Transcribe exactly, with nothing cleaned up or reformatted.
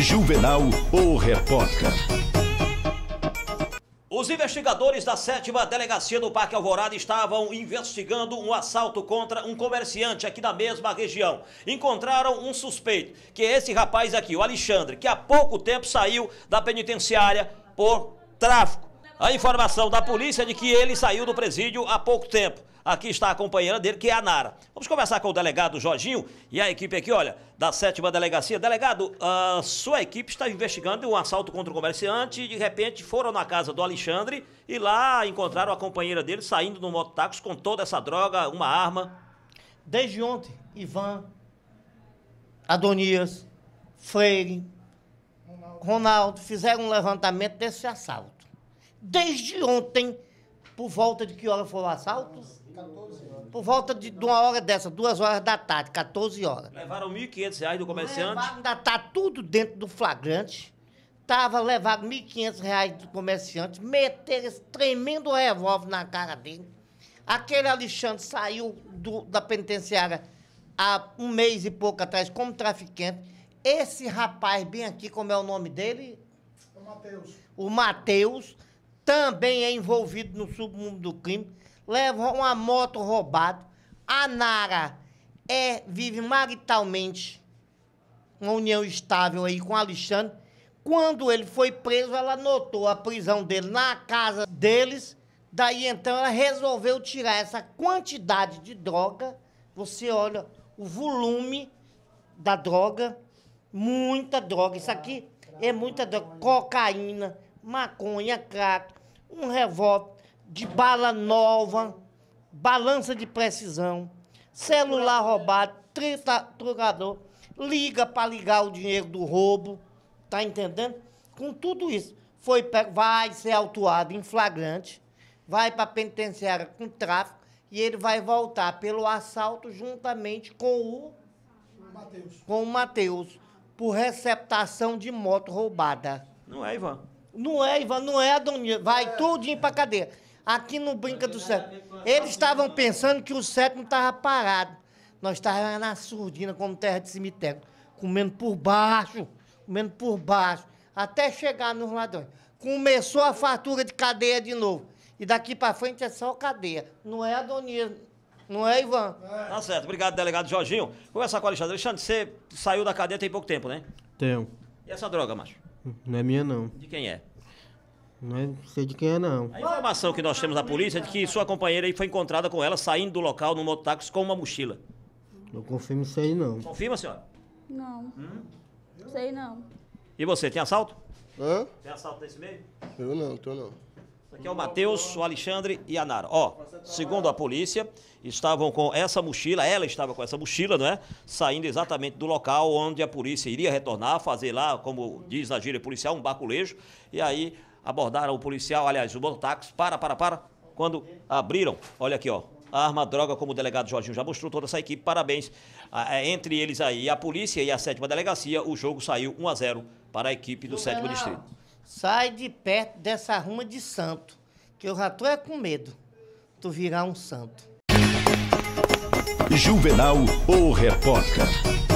Juvenal, o repórter. Os investigadores da sétima Delegacia do Parque Alvorada estavam investigando um assalto contra um comerciante aqui da mesma região. Encontraram um suspeito, que é esse rapaz aqui, o Alexandre, que há pouco tempo saiu da penitenciária por tráfico. A informação da polícia é de que ele saiu do presídio há pouco tempo. Aqui está a companheira dele, que é a Nara. Vamos conversar com o delegado Jorginho e a equipe aqui, olha, da sétima Delegacia. Delegado, a sua equipe está investigando um assalto contra o comerciante e, de repente, foram na casa do Alexandre e lá encontraram a companheira dele saindo no mototáxi com toda essa droga, uma arma. Desde ontem, Ivan, Adonias, Freire, Ronaldo, fizeram um levantamento desse assalto. Desde ontem, por volta de que hora foi o assalto? quatorze horas. Por volta de, de uma hora dessa, duas horas da tarde, quatorze horas. Levaram mil e quinhentos reais do comerciante? Levaram, ainda está tudo dentro do flagrante. Tava, levaram mil e quinhentos reais do comerciante, meteram esse tremendo revólver na cara dele. Aquele Alexandre saiu do, da penitenciária há um mês e pouco atrás como traficante. Esse rapaz bem aqui, como é o nome dele? O Matheus. O Matheus também é envolvido no submundo do crime. Leva uma moto roubada. A Nara é, vive maritalmente uma união estável aí com o Alexandre. Quando ele foi preso, ela notou a prisão dele na casa deles. Daí, então, ela resolveu tirar essa quantidade de droga. Você olha o volume da droga. Muita droga. Isso aqui é muita droga. Cocaína, maconha, crack, um revólver de bala nova, balança de precisão, celular roubado, trocador, liga para ligar o dinheiro do roubo, tá entendendo? Com tudo isso, foi pego, vai ser autuado em flagrante, vai para a penitenciária com tráfico e ele vai voltar pelo assalto juntamente com o Matheus, com o Matheus, por receptação de moto roubada. Não é, Ivan? Não é, Ivan, não é, Adonir. Vai é. Tudinho para cadeia. Aqui no Brinca do Sétimo. Eles estavam pensando que o Sétimo estava parado. Nós estávamos na surdina, como terra de cemitério, comendo por baixo, comendo por baixo, até chegar nos ladrões. Começou a fartura de cadeia de novo. E daqui para frente é só cadeia. Não é, Adonir? Não é, Ivan? É. Tá certo. Obrigado, delegado Jorginho. Conversar com o Alexandre. Alexandre, você saiu da cadeia tem pouco tempo, né? Tenho. E essa droga, macho? Não é minha, não. De quem é? Não sei de quem é, não. A informação que nós temos da polícia é de que sua companheira aí foi encontrada com ela saindo do local no mototáxi com uma mochila. Não confirmo isso aí, não. Confirma, senhora? Não. Hum? Não sei, não. E você, tem assalto? Hã? Tem assalto nesse meio? Eu não, tô não. Isso aqui é o Matheus, o Alexandre e a Nara. Ó, segundo a polícia, estavam com essa mochila, ela estava com essa mochila, não é? Saindo exatamente do local onde a polícia iria retornar, fazer lá, como diz a gíria policial, um baculejo. E aí abordaram o policial, aliás, o mototáxi, para, para, para, quando abriram, olha aqui, ó, arma, droga, como o delegado Jorginho já mostrou, toda essa equipe, parabéns. Ah, entre eles aí, a polícia e a sétima Delegacia, o jogo saiu um a zero para a equipe do sétimo Distrito. Sai de perto dessa ruma de santo, que eu já tô é com medo. Tu virar um santo. Juvenal, o repórter.